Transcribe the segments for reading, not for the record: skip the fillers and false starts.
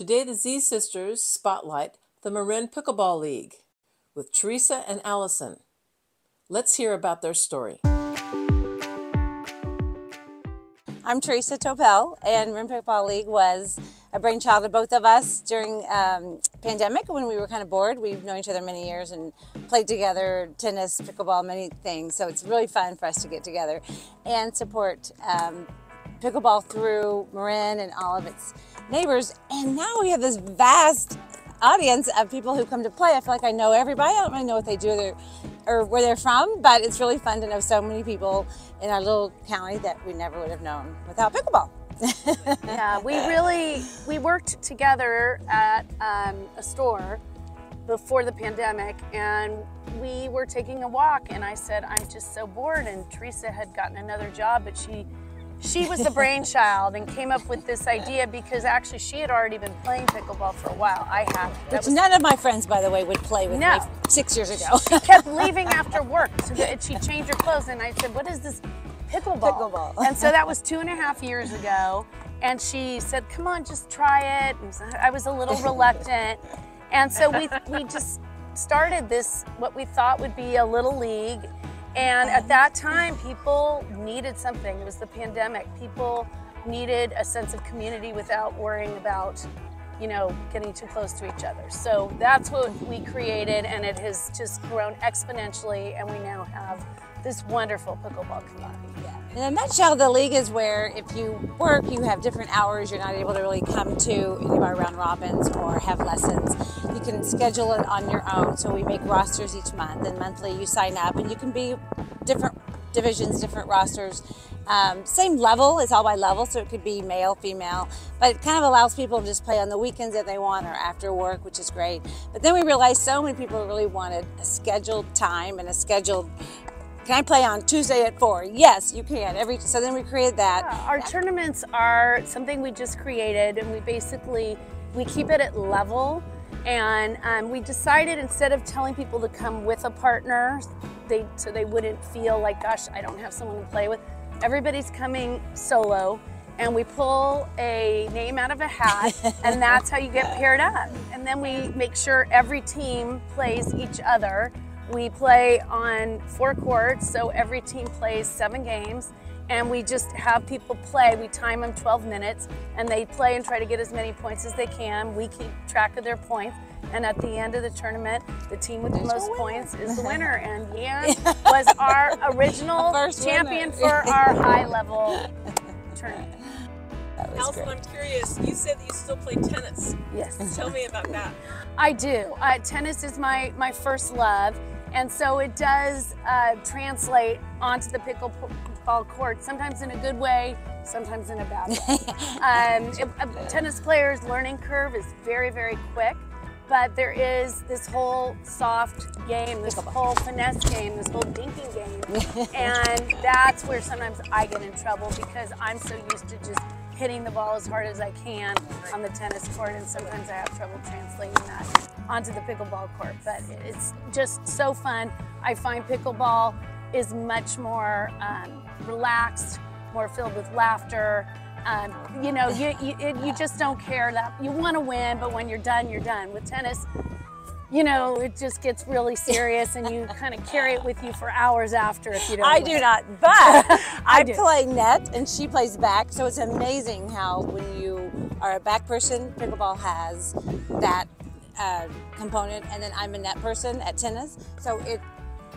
Today the Z Sisters spotlight the Marin Pickleball League with Teresa and Alyson. Let's hear about their story. I'm Teresa Toepel, and Marin Pickleball League was a brainchild of both of us during pandemic when we were kind of bored. We've known each other many years and played together, tennis, pickleball, many things. So it's really fun for us to get together and support pickleball through Marin and all of its neighbors. And now we have this vast audience of people who come to play. I feel like I know everybody. I don't really know what they do or where they're from, but it's really fun to know so many people in our little county that we never would have known without pickleball. Yeah, we worked together at a store before the pandemic, and we were taking a walk, and I said, I'm just so bored, and Teresa had gotten another job, but she was the brainchild and came up with this idea because actually she had already been playing pickleball for a while. I had. Which none of my friends, by the way, would play with me 6 years ago. She kept leaving after work. So she changed her clothes, and I said, what is this pickleball? And so that was 2.5 years ago. And she said, come on, just try it. And I was a little reluctant. And so we just started this, what we thought would be a little league. And at that time, people needed something. It was the pandemic. People needed a sense of community without worrying about, you know, getting too close to each other. So that's what we created, and it has just grown exponentially, and we now have this wonderful pickleball community. Yeah. In a nutshell, the league is where if you work, you have different hours, you're not able to really come to any of our round robins or have lessons. You can schedule it on your own, so we make rosters each month, and monthly you sign up, and you can be different divisions, different rosters. Same level, it's all by level, so it could be male, female, but it kind of allows people to just play on the weekends if they want or after work, which is great. But then we realized so many people really wanted a scheduled time and a scheduled, can I play on Tuesday at 4? Yes, you can. So then we created that. Yeah, our tournaments are something we just created, and we keep it at level. And we decided, instead of telling people to come with a partner, so they wouldn't feel like, gosh, I don't have someone to play with, everybody's coming solo, and we pull a name out of a hat, and that's how you get paired up. And then we make sure every team plays each other. We play on 4 courts, so every team plays 7 games, and we just have people play. We time them 12 minutes, and they play and try to get as many points as they can. We keep track of their points, and at the end of the tournament, the team with the most points is the winner. And Anne was our original champion for our high-level tournament. Alyson, I'm curious, you said that you still play tennis. Yes. Tell me about that. I do. Tennis is my first love. And so it does translate onto the pickleball court, sometimes in a good way, sometimes in a bad way. A tennis player's learning curve is very, very quick, but there is this whole soft game, this whole finesse game, this whole dinking game, and that's where sometimes I get in trouble because I'm so used to just hitting the ball as hard as I can on the tennis court, and sometimes I have trouble translating that onto the pickleball court, but it's just so fun. I find pickleball is much more relaxed, more filled with laughter. You know, you just don't care that you want to win, but when you're done, you're done. With tennis, you know, it just gets really serious, and you kind of carry it with you for hours after if you don't. I do not, but I play net, and she plays back, so it's amazing how when you are a back person, pickleball has that component, and then I'm a net person at tennis, so it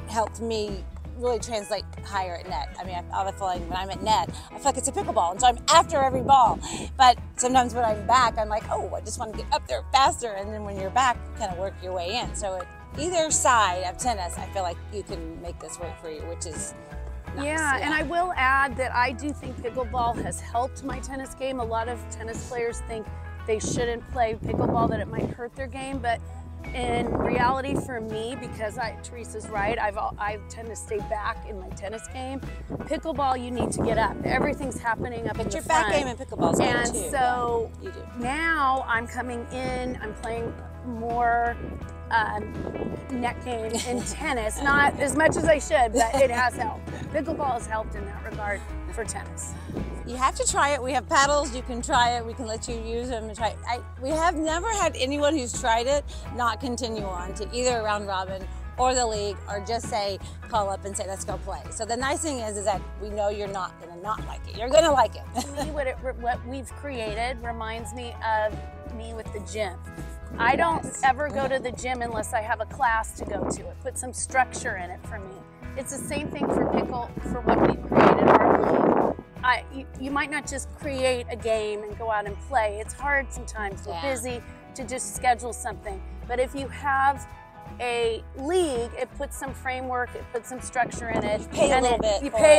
helped me really translate higher at net. I mean, I feel like when I'm at net, I feel like it's a pickleball, and so I'm after every ball. But sometimes when I'm back, I'm like, oh, I just want to get up there faster. And then when you're back, you kind of work your way in. So at either side of tennis, I feel like you can make this work for you, which is nice. Yeah, and I will add that I do think pickleball has helped my tennis game. A lot of tennis players think they shouldn't play pickleball, that it might hurt their game, but in reality, for me, because Teresa's right, I tend to stay back in my tennis game. Pickleball, you need to get up. Everything's happening up in the front. But your back game in pickleball's good too. And so now I'm coming in, I'm playing more net game in tennis. Not as much as I should, but it has helped. Pickleball has helped in that regard. for tennis. You have to try it. We have paddles. You can try it. We can let you use them and try it. We have never had anyone who's tried it not continue on to either a round robin or the league, or just say, call up and say, let's go play. So the nice thing is that we know you're not gonna not like it. You're gonna like it. To me, what we've created reminds me of me with the gym. I don't ever go to the gym unless I have a class to go to. It puts some structure in it for me. It's the same thing for pickle, for what we've created our league. You might not just create a game and go out and play. It's hard sometimes, we're busy, to just schedule something. But if you have a league, it puts some framework, it puts some structure in it. You pay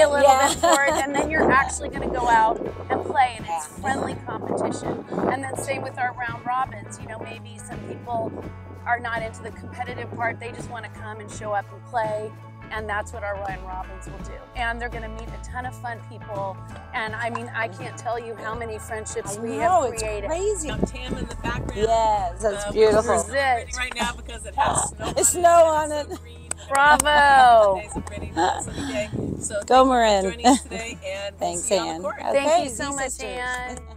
a little bit for it, and then you're actually going to go out and play, and it's friendly competition. And then same with our round robins. You know, maybe some people are not into the competitive part, they just want to come and show up and play, and that's what our round robins will do. And they're going to meet a ton of fun people, and I mean, I can't tell you how many friendships we have created. It's crazy. Tam in the background. Yes, that's beautiful. This is it. Right now, because it has snow on it. It's snow on it. So bravo. So go, Marin. Thanks, Anne. Okay, thank you so much, Anne.